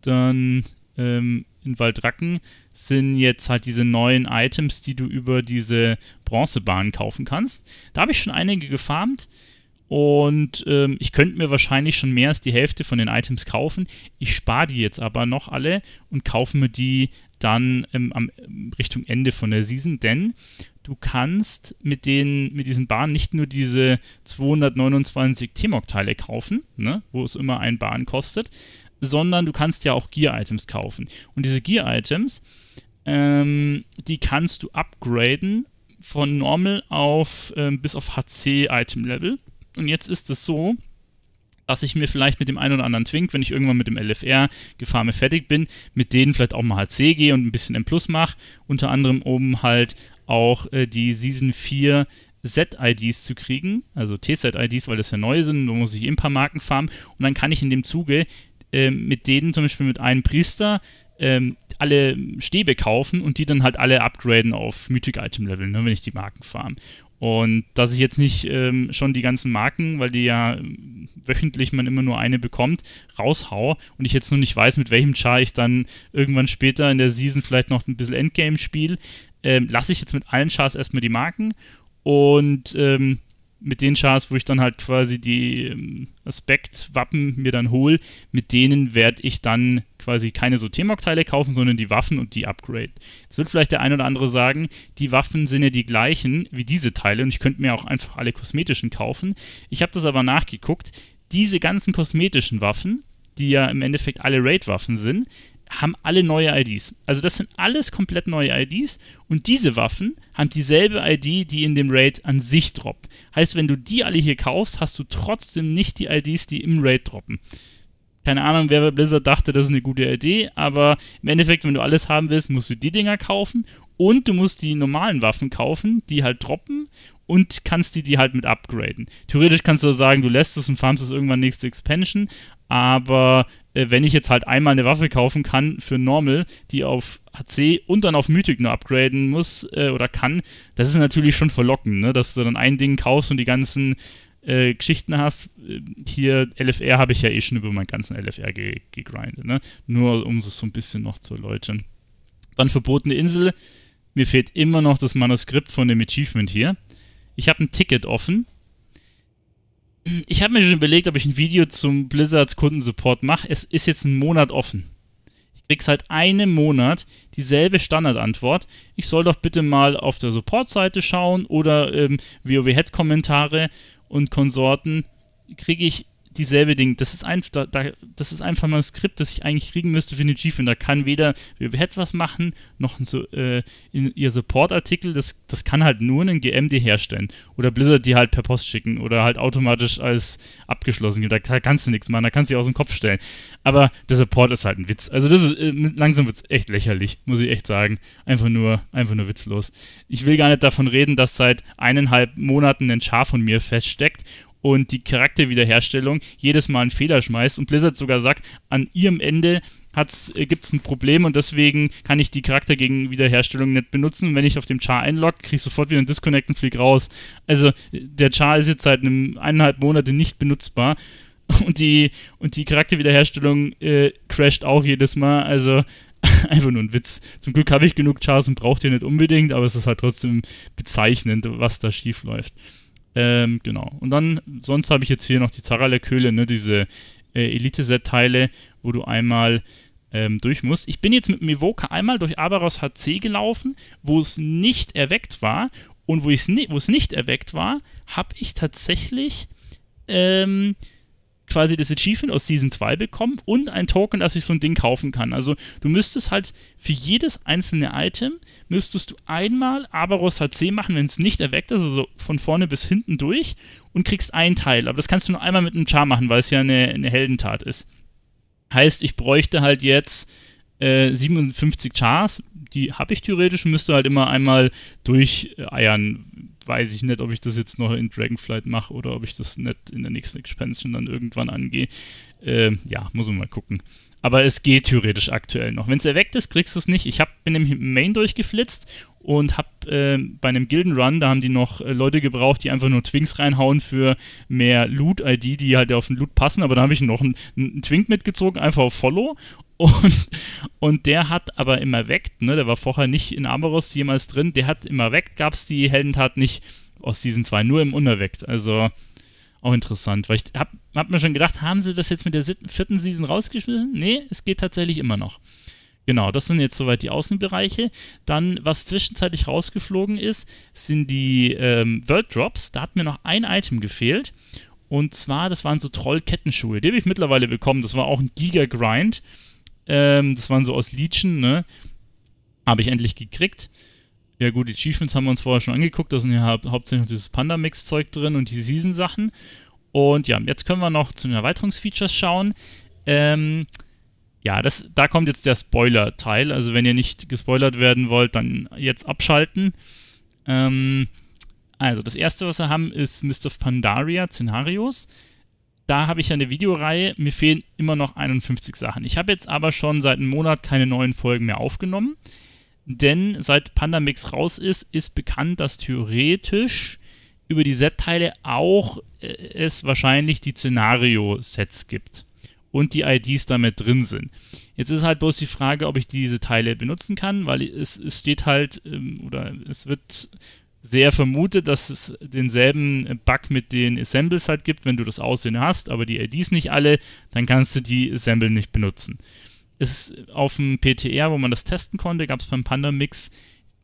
Dann ähm, in Waldracken sind jetzt halt diese neuen Items, die du über diese Bronzebahn kaufen kannst. Da habe ich schon einige gefarmt. Und ähm, ich könnte mir wahrscheinlich schon mehr als die Hälfte von den Items kaufen. Ich spare die jetzt aber noch alle und kaufe mir die dann ähm, am, Richtung Ende von der Season, denn du kannst mit, den, mit diesen Bahnen nicht nur diese zweihundertneunundzwanzig T M O C-Teile kaufen, ne, wo es immer einen Bahn kostet, sondern du kannst ja auch Gear-Items kaufen. Und diese Gear-Items, ähm, die kannst du upgraden von Normal auf ähm, bis auf H C-Item-Level. Und jetzt ist es so, dass ich mir vielleicht mit dem einen oder anderen Twink, wenn ich irgendwann mit dem L F R Gefarme fertig bin, mit denen vielleicht auch mal H C gehe und ein bisschen M+ mache, unter anderem um halt auch äh, die Season vier Z-I Ds zu kriegen, also T Z-I Ds, weil das ja neu sind, da muss ich eh ein paar Marken farmen und dann kann ich in dem Zuge äh, mit denen, zum Beispiel mit einem Priester, ähm, alle Stäbe kaufen und die dann halt alle upgraden auf Mythic-Item-Level, ne, wenn ich die Marken farm. Und dass ich jetzt nicht ähm, schon die ganzen Marken, weil die ja ähm, wöchentlich man immer nur eine bekommt, raushaue und ich jetzt noch nicht weiß, mit welchem Char ich dann irgendwann später in der Season vielleicht noch ein bisschen Endgame spiele, ähm, lasse ich jetzt mit allen Chars erstmal die Marken und ähm, mit den Chars, wo ich dann halt quasi die ähm, Aspektwappen mir dann hole, mit denen werde ich dann quasi keine so T M O C-Teile kaufen, sondern die Waffen und die Upgrade. Jetzt wird vielleicht der ein oder andere sagen, die Waffen sind ja die gleichen wie diese Teile und ich könnte mir auch einfach alle kosmetischen kaufen. Ich habe das aber nachgeguckt. Diese ganzen kosmetischen Waffen, die ja im Endeffekt alle Raid-Waffen sind, haben alle neue I Ds. Also das sind alles komplett neue I Ds und diese Waffen haben dieselbe I D, die in dem Raid an sich droppt. Heißt, wenn du die alle hier kaufst, hast du trotzdem nicht die I Ds, die im Raid droppen. Keine Ahnung, wer bei Blizzard dachte, das ist eine gute Idee, aber im Endeffekt, wenn du alles haben willst, musst du die Dinger kaufen und du musst die normalen Waffen kaufen, die halt droppen und kannst die, die halt mit upgraden. Theoretisch kannst du sagen, du lässt es und farmst es irgendwann nächste Expansion, aber äh, wenn ich jetzt halt einmal eine Waffe kaufen kann für Normal, die auf H C und dann auf Mythic nur upgraden muss äh, oder kann, das ist natürlich schon verlockend, ne? Dass du dann ein Ding kaufst und die ganzen Äh, Geschichten hast. Hier L F R habe ich ja eh schon über meinen ganzen L F R ge gegrindet, ne? Nur um es so ein bisschen noch zu erläutern. Dann verbotene Insel. Mir fehlt immer noch das Manuskript von dem Achievement hier. Ich habe ein Ticket offen. Ich habe mir schon überlegt, ob ich ein Video zum Blizzards Kundensupport mache. Es ist jetzt ein Monat offen. Ich krieg seit einem Monat dieselbe Standardantwort. Ich soll doch bitte mal auf der Support-Seite schauen oder ähm, WoW-Head-Kommentare und Konsorten, kriege ich dieselbe Ding. Das ist, ein, da, da, das ist einfach mal ein Skript, das ich eigentlich kriegen müsste für den Achievement. Da kann weder WoW-Head was machen, noch ein, so, äh, in, ihr Support-Artikel. Das, das kann halt nur ein G M D herstellen. Oder Blizzard die halt per Post schicken oder halt automatisch als abgeschlossen. Da, da kannst du nichts machen, da kannst du dir aus dem Kopf stellen. Aber der Support ist halt ein Witz. Also das ist, äh, langsam wird es echt lächerlich, muss ich echt sagen. Einfach nur, einfach nur witzlos. Ich will gar nicht davon reden, dass seit eineinhalb Monaten ein Char von mir feststeckt und die Charakterwiederherstellung jedes Mal einen Fehler schmeißt und Blizzard sogar sagt, an ihrem Ende äh, gibt es ein Problem und deswegen kann ich die Charakterwiederherstellung nicht benutzen. Und wenn ich auf dem Char einlogge, kriege ich sofort wieder einen Disconnect und fliege raus. Also der Char ist jetzt seit einem eineinhalb Monate nicht benutzbar und die, und die Charakterwiederherstellung äh, crasht auch jedes Mal. Also einfach nur ein Witz. Zum Glück habe ich genug Chars und braucht ihr nicht unbedingt, aber es ist halt trotzdem bezeichnend, was da schief läuft. Ähm, genau. Und dann, sonst habe ich jetzt hier noch die Zaralek-Höhle, ne, diese äh, Elite-Set-Teile, wo du einmal ähm, durch musst. Ich bin jetzt mit dem Evoker einmal durch Arboros H C gelaufen, wo es nicht erweckt war. Und wo es ni nicht erweckt war, habe ich tatsächlich ähm, quasi das Achievement aus Season zwei bekommen und ein Token, dass ich so ein Ding kaufen kann. Also du müsstest halt für jedes einzelne Item, müsstest du einmal Arboros H C machen, wenn es nicht erweckt ist, also von vorne bis hinten durch und kriegst einen Teil. Aber das kannst du nur einmal mit einem Char machen, weil es ja eine, eine Heldentat ist. Heißt, ich bräuchte halt jetzt äh, siebenundfünfzig Chars, die habe ich theoretisch, müsste halt immer einmal durcheiern. Weiß ich nicht, ob ich das jetzt noch in Dragonflight mache oder ob ich das nicht in der nächsten Expansion dann irgendwann angehe. Äh, ja, muss man mal gucken. Aber es geht theoretisch aktuell noch. Wenn es erweckt ist, kriegst du es nicht. Ich hab, bin nämlich im Main durchgeflitzt und habe äh, bei einem Gilden-Run, da haben die noch äh, Leute gebraucht, die einfach nur Twinks reinhauen für mehr Loot-I D, die halt auf den Loot passen. Aber da habe ich noch einen, einen Twink mitgezogen, einfach auf Follow. Und, und der hat aber immer weckt, ne, der war vorher nicht in Arboros jemals drin, der hat immer weckt, gab es die Heldentat nicht aus Season zwei, nur im Unerweckt, also auch interessant, weil ich hab, hab mir schon gedacht, haben sie das jetzt mit der vierten Season rausgeschmissen? Nee, es geht tatsächlich immer noch. Genau, das sind jetzt soweit die Außenbereiche. Dann, was zwischenzeitlich rausgeflogen ist, sind die ähm, World Drops, da hat mir noch ein Item gefehlt und zwar, das waren so Troll-Kettenschuhe, die habe ich mittlerweile bekommen, das war auch ein Giga-Grind. Ähm, das waren so aus Legion, ne? Habe ich endlich gekriegt. Ja gut, die Achievements haben wir uns vorher schon angeguckt. Da sind ja hau hauptsächlich noch dieses Panda-Mix-Zeug drin und die Season-Sachen. Und ja, jetzt können wir noch zu den Erweiterungsfeatures schauen. Ähm, ja, das, da kommt jetzt der Spoiler-Teil. Also wenn ihr nicht gespoilert werden wollt, dann jetzt abschalten. Ähm, also das erste, was wir haben, ist Mists of Pandaria, Szenarios. Da habe ich ja eine Videoreihe, mir fehlen immer noch einundfünfzig Sachen. Ich habe jetzt aber schon seit einem Monat keine neuen Folgen mehr aufgenommen, denn seit Panda-Mix raus ist, ist bekannt, dass theoretisch über die Set-Teile auch äh, es wahrscheinlich die Szenario-Sets gibt und die I Ds damit drin sind. Jetzt ist halt bloß die Frage, ob ich diese Teile benutzen kann, weil es, es steht halt, ähm, oder es wird sehr vermutet, dass es denselben Bug mit den Assembles halt gibt, wenn du das Aussehen hast, aber die I Ds nicht alle, dann kannst du die Assemble nicht benutzen. Es ist auf dem P T R, wo man das testen konnte, gab es beim Panda-Mix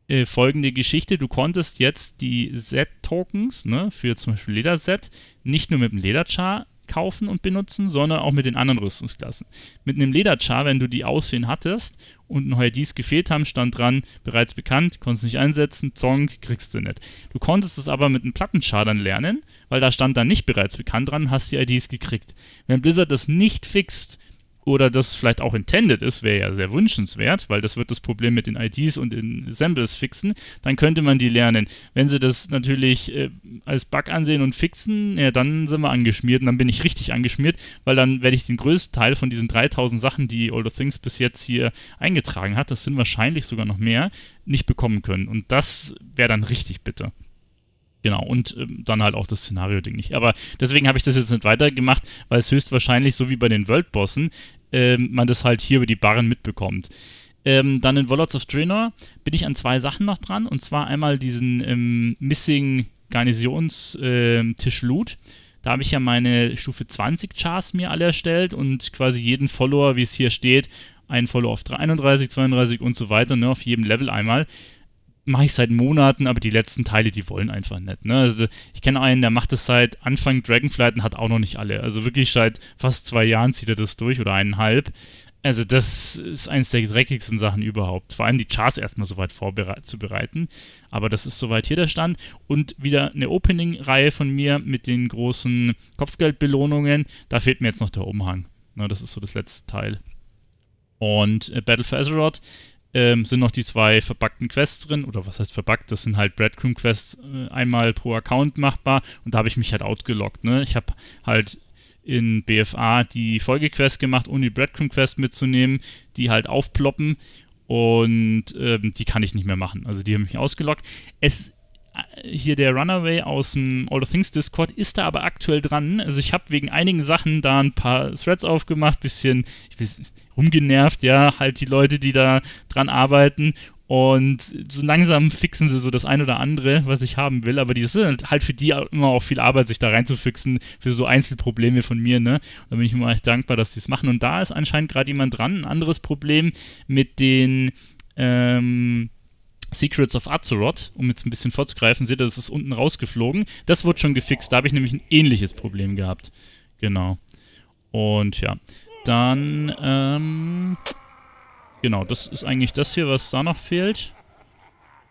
äh, folgende Geschichte. Du konntest jetzt die Set-Tokens, ne, für zum Beispiel Lederset, nicht nur mit dem Lederchar kaufen und benutzen, sondern auch mit den anderen Rüstungsklassen. Mit einem Lederchar, wenn du die Aussehen hattest und noch I Ds gefehlt haben, stand dran, bereits bekannt, konntest nicht einsetzen, Zong, kriegst du nicht. Du konntest es aber mit einem Plattenchar dann lernen, weil da stand dann nicht bereits bekannt dran, hast die I Ds gekriegt. Wenn Blizzard das nicht fixt oder das vielleicht auch intended ist, wäre ja sehr wünschenswert, weil das wird das Problem mit den I Ds und den Assembles fixen, dann könnte man die lernen. Wenn sie das natürlich äh, als Bug ansehen und fixen, ja, dann sind wir angeschmiert und dann bin ich richtig angeschmiert, weil dann werde ich den größten Teil von diesen dreitausend Sachen, die All the Things bis jetzt hier eingetragen hat, das sind wahrscheinlich sogar noch mehr, nicht bekommen können. Und das wäre dann richtig bitter. Genau, und ähm, dann halt auch das Szenario-Ding nicht. Aber deswegen habe ich das jetzt nicht weitergemacht, weil es höchstwahrscheinlich, so wie bei den World-Bossen, ähm, man das halt hier über die Barren mitbekommt. Ähm, dann in Warlords of Draenor bin ich an zwei Sachen noch dran. Und zwar einmal diesen ähm, Missing-Garnisons-Tisch-Loot. Da habe ich ja meine Stufe zwanzig Chars mir alle erstellt und quasi jeden Follower, wie es hier steht, einen Follower auf einunddreißig, zweiunddreißig und so weiter, ne, auf jedem Level einmal. Mache ich seit Monaten, aber die letzten Teile, die wollen einfach nicht. Ne? Also ich kenne einen, der macht das seit Anfang Dragonflight und hat auch noch nicht alle. Also wirklich seit fast zwei Jahren zieht er das durch oder eineinhalb. Also das ist eines der dreckigsten Sachen überhaupt. Vor allem die Chars erstmal soweit vorzubereiten. Aber das ist soweit hier der Stand. Und wieder eine Opening-Reihe von mir mit den großen Kopfgeldbelohnungen. Da fehlt mir jetzt noch der Umhang. Ne? Das ist so das letzte Teil. Und äh, Battle for Azeroth. Ähm, sind noch die zwei verbackten Quests drin, oder was heißt verbackt, das sind halt Breadcrumb-Quests äh, einmal pro Account machbar und da habe ich mich halt outgelockt, ne? Ich habe halt in B F A die Folgequest gemacht, ohne die Breadcrumb-Quest mitzunehmen, die halt aufploppen und ähm, die kann ich nicht mehr machen, also die haben mich ausgelockt. Es Hier der Runaway aus dem All the Things Discord ist da aber aktuell dran. Also ich habe wegen einigen Sachen da ein paar Threads aufgemacht, bisschen ich weiß, rumgenervt, ja, halt die Leute, die da dran arbeiten Und so langsam fixen sie so das ein oder andere, was ich haben will. Aber das ist halt für die immer auch viel Arbeit, sich da reinzufixen für so Einzelprobleme von mir, ne? Da bin ich immer echt dankbar, dass die es machen. Und da ist anscheinend gerade jemand dran. Ein anderes Problem mit den ähm, Secrets of Azeroth, um jetzt ein bisschen vorzugreifen. Seht ihr, das ist unten rausgeflogen. Das wurde schon gefixt. Da habe ich nämlich ein ähnliches Problem gehabt. Genau. Und ja, dann... Ähm Genau, das ist eigentlich das hier, was da noch fehlt.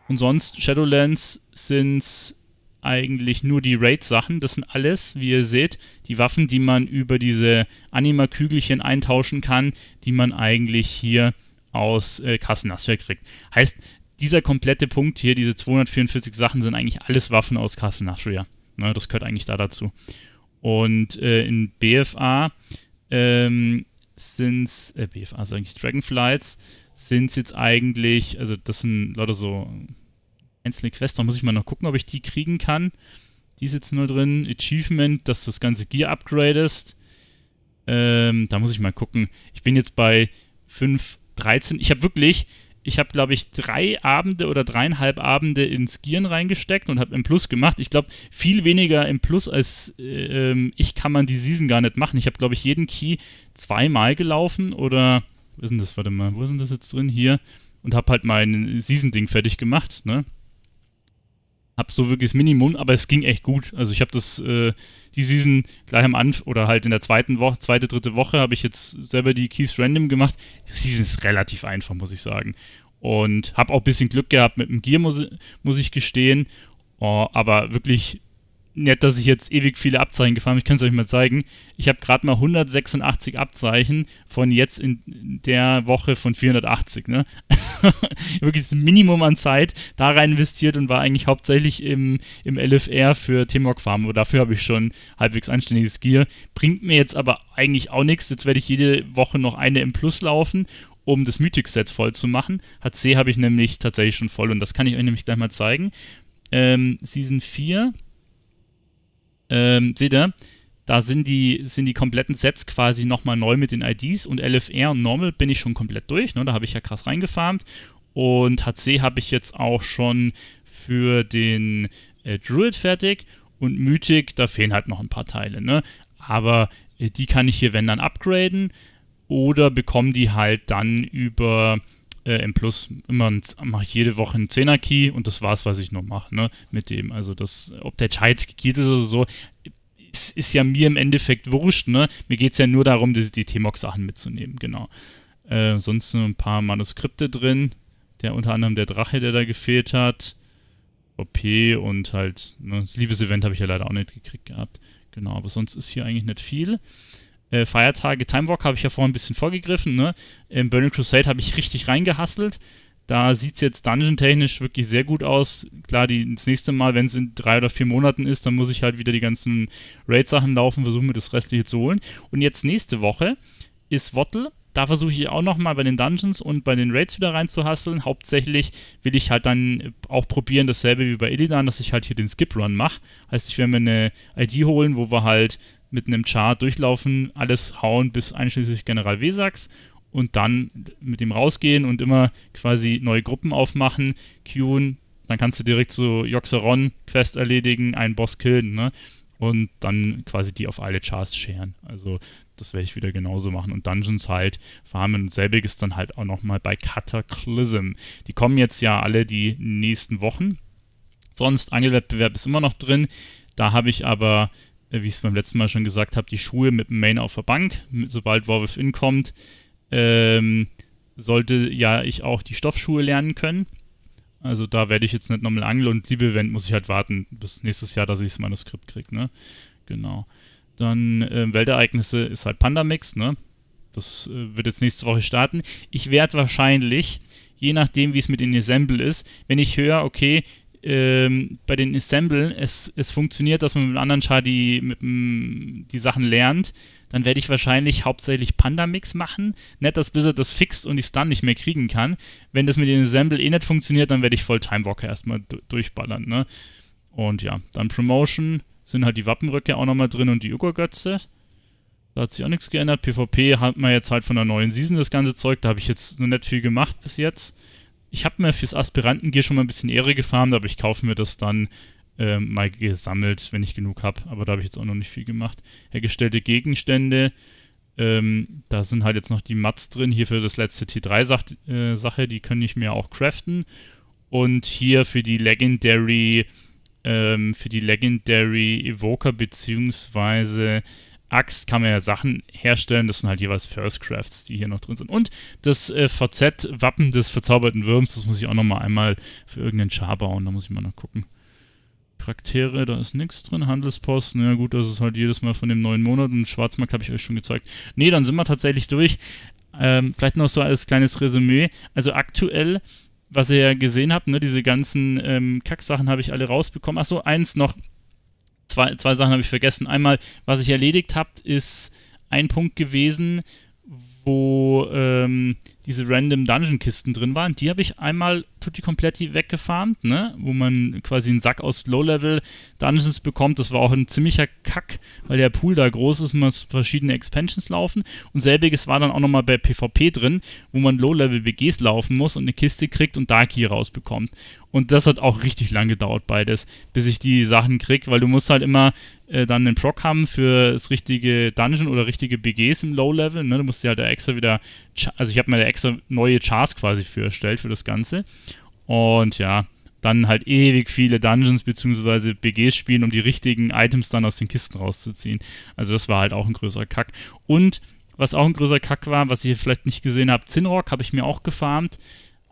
Und sonst, Shadowlands sind eigentlich nur die Raid-Sachen. Das sind alles, wie ihr seht, die Waffen, die man über diese Anima-Kügelchen eintauschen kann, die man eigentlich hier aus äh, Castle Nafriya kriegt. Heißt, dieser komplette Punkt hier, diese zweihundertvierundvierzig Sachen, sind eigentlich alles Waffen aus Castle Nafriya. Ne, das gehört eigentlich da dazu. Und äh, in B F A, ähm, sind äh, B F A, also eigentlich Dragonflights, sind es jetzt eigentlich, also das sind lauter so einzelne Quests, da muss ich mal noch gucken, ob ich die kriegen kann. Die ist jetzt nur drin, Achievement, dass das ganze Gear upgradest. Ähm, da muss ich mal gucken. Ich bin jetzt bei fünf dreizehn, ich habe wirklich, ich habe glaube ich drei Abende oder dreieinhalb Abende ins Gearen reingesteckt und habe im Plus gemacht. Ich glaube, viel weniger im Plus als äh, ähm, ich kann man die Season gar nicht machen. Ich habe glaube ich jeden Key zweimal gelaufen oder, wo ist denn das, warte mal, wo ist denn das jetzt drin? Hier. Und habe halt mein Season-Ding fertig gemacht, ne? Hab so wirklich das Minimum, aber es ging echt gut. Also ich habe das, äh, die Season gleich am Anfang, oder halt in der zweiten Woche, zweite, dritte Woche, habe ich jetzt selber die Keys random gemacht. Die Season ist relativ einfach, muss ich sagen. Und habe auch ein bisschen Glück gehabt mit dem Gear, muss, muss ich gestehen. Oh, aber wirklich nett, dass ich jetzt ewig viele Abzeichen gefahren habe. Ich kann es euch mal zeigen. Ich habe gerade mal hundertsechsundachtzig Abzeichen von jetzt in der Woche von vierhundertachtzig, ne? Wirklich das Minimum an Zeit da rein investiert und war eigentlich hauptsächlich im, im L F R für T M O C-Farm. Aber dafür habe ich schon halbwegs anständiges Gear. Bringt mir jetzt aber eigentlich auch nichts. Jetzt werde ich jede Woche noch eine im Plus laufen, um das Mythic-Set voll zu machen. H C habe ich nämlich tatsächlich schon voll und das kann ich euch nämlich gleich mal zeigen. Ähm, Season vier. Ähm, seht ihr? Da sind die, sind die kompletten Sets quasi nochmal neu mit den I Ds und L F R und Normal bin ich schon komplett durch, ne? Da habe ich ja krass reingefarmt und H C habe ich jetzt auch schon für den äh, Druid fertig und Mythic, da fehlen halt noch ein paar Teile, ne? Aber äh, die kann ich hier, wenn dann, upgraden oder bekomme die halt dann über äh, M plus. Immer mache ich jede Woche einen zehner-Key und das war's, was ich noch mache, ne? Mit dem, also das, ob der Child gekillt ist oder so, es ist ja mir im Endeffekt wurscht, ne? Mir geht es ja nur darum, die, die T M O C-Sachen mitzunehmen, genau. Äh, sonst sind ein paar Manuskripte drin, der unter anderem der Drache, der da gefehlt hat, O P und halt, ne, das Liebesevent habe ich ja leider auch nicht gekriegt gehabt, genau, aber sonst ist hier eigentlich nicht viel. Äh, Feiertage, Timewalk habe ich ja vorhin ein bisschen vorgegriffen, ne? Im Burning Crusade habe ich richtig reingehustelt. Da sieht es jetzt dungeon-technisch wirklich sehr gut aus. Klar, die, das nächste Mal, wenn es in drei oder vier Monaten ist, dann muss ich halt wieder die ganzen Raid-Sachen laufen, versuchen mir das Restliche zu holen. Und jetzt nächste Woche ist Wattle. Da versuche ich auch nochmal bei den Dungeons und bei den Raids wieder reinzuhasseln. Hauptsächlich will ich halt dann auch probieren, dasselbe wie bei Illidan, dass ich halt hier den Skip-Run mache. Heißt, ich werde mir eine I D holen, wo wir halt mit einem Chart durchlaufen, alles hauen bis einschließlich General Vesax. Und dann mit dem rausgehen und immer quasi neue Gruppen aufmachen, queuen, dann kannst du direkt so Yoxaron-Quest erledigen, einen Boss killen, ne? Und dann quasi die auf alle Chars scheren. Also das werde ich wieder genauso machen. Und Dungeons halt farmen und selbiges dann halt auch nochmal bei Cataclysm. Die kommen jetzt ja alle die nächsten Wochen. Sonst, Angelwettbewerb ist immer noch drin. Da habe ich aber, wie ich es beim letzten Mal schon gesagt habe, die Schuhe mit dem Main auf der Bank. Sobald Warwolf inkommt, Ähm, sollte ja ich auch die Stoffschuhe lernen können. Also da werde ich jetzt nicht nochmal angeln und Liebe-Event muss ich halt warten bis nächstes Jahr, dass ich das Manuskript kriege, ne? Genau. Dann äh, Weltereignisse ist halt Panda-Mix, ne? Das äh, wird jetzt nächste Woche starten. Ich werde wahrscheinlich, je nachdem wie es mit den Assemble ist, wenn ich höre, okay, Ähm, bei den Assemble, es, es funktioniert, dass man mit einem anderen Char die, mit dem, die Sachen lernt, dann werde ich wahrscheinlich hauptsächlich Panda-Mix machen. Nicht, dass Blizzard das fixt und ich es dann nicht mehr kriegen kann. Wenn das mit den Assemble eh nicht funktioniert, dann werde ich voll Timewalker erstmal durchballern, ne? Und ja, dann Promotion, sind halt die Wappenröcke auch nochmal drin und die Ugorgötze. Da hat sich auch nichts geändert. PvP hat man jetzt halt von der neuen Season das ganze Zeug, da habe ich jetzt noch nicht viel gemacht bis jetzt. Ich habe mir fürs Aspirantengear schon mal ein bisschen Ehre gefarmt, aber ich kaufe mir das dann äh, mal gesammelt, wenn ich genug habe. Aber da habe ich jetzt auch noch nicht viel gemacht. Hergestellte Gegenstände. Ähm, da sind halt jetzt noch die Mats drin. Hier für das letzte T drei-Sache, äh, die kann ich mir auch craften. Und hier für die Legendary, ähm, für die Legendary Evoker bzw. Axt kann man ja Sachen herstellen. Das sind halt jeweils First Crafts, die hier noch drin sind. Und das äh, V Z-Wappen des verzauberten Wurms, das muss ich auch nochmal einmal für irgendeinen Char bauen. Da muss ich mal noch gucken. Charaktere, da ist nichts drin. Handelspost, na gut, das ist halt jedes Mal von dem neuen Monat. Und Schwarzmarkt habe ich euch schon gezeigt. Ne, dann sind wir tatsächlich durch. Ähm, vielleicht noch so als kleines Resümee. Also aktuell, was ihr ja gesehen habt, ne, diese ganzen ähm, Kacksachen habe ich alle rausbekommen. Achso, eins noch. Zwei, zwei Sachen habe ich vergessen. Einmal, was ich erledigt habe, ist ein Punkt gewesen, wo ähm, diese random Dungeon-Kisten drin waren. Die habe ich einmal tutti kompletti weggefarmt, ne? Wo man quasi einen Sack aus Low-Level-Dungeons bekommt. Das war auch ein ziemlicher Kack, weil der Pool da groß ist und man verschiedene Expansions laufen. Und selbiges war dann auch nochmal bei PvP drin, wo man Low-Level-B Gs laufen muss und eine Kiste kriegt und Dark Gear rausbekommt. Und das hat auch richtig lang gedauert, beides, bis ich die Sachen krieg, weil du musst halt immer äh, dann einen Proc haben für das richtige Dungeon oder richtige B Gs im Low-Level, ne? Du musst dir halt da extra wieder, also ich habe mir da extra neue Chars quasi für erstellt, für das Ganze. Und ja, dann halt ewig viele Dungeons bzw. B Gs spielen, um die richtigen Items dann aus den Kisten rauszuziehen. Also das war halt auch ein größerer Kack. Und was auch ein größerer Kack war, was ihr vielleicht nicht gesehen habt, Zinrock habe ich mir auch gefarmt.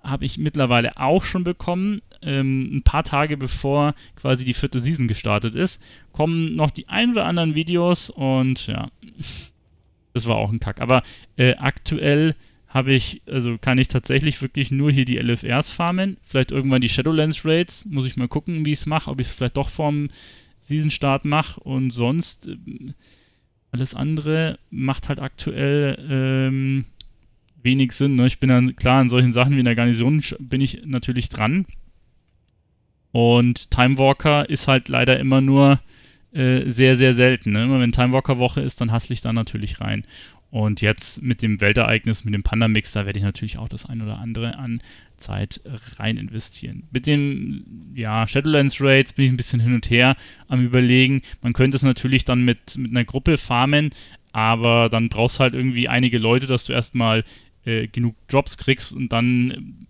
Habe ich mittlerweile auch schon bekommen. Ähm, ein paar Tage bevor quasi die vierte Season gestartet ist, kommen noch die ein oder anderen Videos und ja, das war auch ein Kack. Aber äh, aktuell habe ich, also kann ich tatsächlich wirklich nur hier die L F Rs farmen. Vielleicht irgendwann die Shadowlands Raids. Muss ich mal gucken, wie ich es mache, ob ich es vielleicht doch vorm Season-Start mache. Und sonst äh, alles andere macht halt aktuell ähm, wenig Sinn, ne? Ich bin dann, klar, an solchen Sachen wie in der Garnison bin ich natürlich dran. Und Timewalker ist halt leider immer nur äh, sehr, sehr selten, ne? Immer wenn Timewalker-Woche ist, dann hassle ich da natürlich rein. Und jetzt mit dem Weltereignis, mit dem Panda-Mix, da werde ich natürlich auch das ein oder andere an Zeit rein investieren. Mit dem, ja, Shadowlands-Raids bin ich ein bisschen hin und her am Überlegen. Man könnte es natürlich dann mit, mit einer Gruppe farmen, aber dann brauchst du halt irgendwie einige Leute, dass du erstmal äh, genug Drops kriegst und dann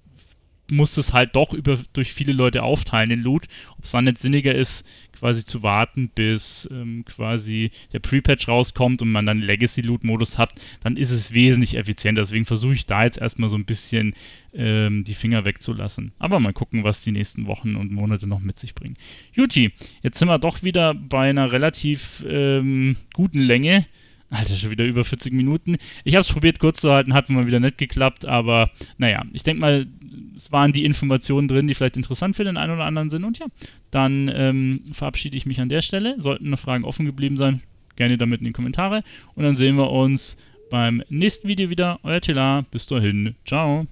musst du es halt doch über, durch viele Leute aufteilen, den Loot. Ob es dann nicht sinniger ist, quasi zu warten, bis ähm, quasi der Pre-Patch rauskommt und man dann Legacy-Loot-Modus hat, dann ist es wesentlich effizienter. Deswegen versuche ich da jetzt erstmal so ein bisschen ähm, die Finger wegzulassen. Aber mal gucken, was die nächsten Wochen und Monate noch mit sich bringen. Juti, jetzt sind wir doch wieder bei einer relativ ähm, guten Länge. Alter, schon wieder über vierzig Minuten. Ich habe es probiert kurz zu halten, hat mal wieder nicht geklappt, aber naja, ich denke mal, es waren die Informationen drin, die vielleicht interessant für den einen oder anderen sind. Und ja, dann ähm, verabschiede ich mich an der Stelle. Sollten noch Fragen offen geblieben sein, gerne damit in die Kommentare. Und dann sehen wir uns beim nächsten Video wieder. Euer Telar, bis dahin, ciao.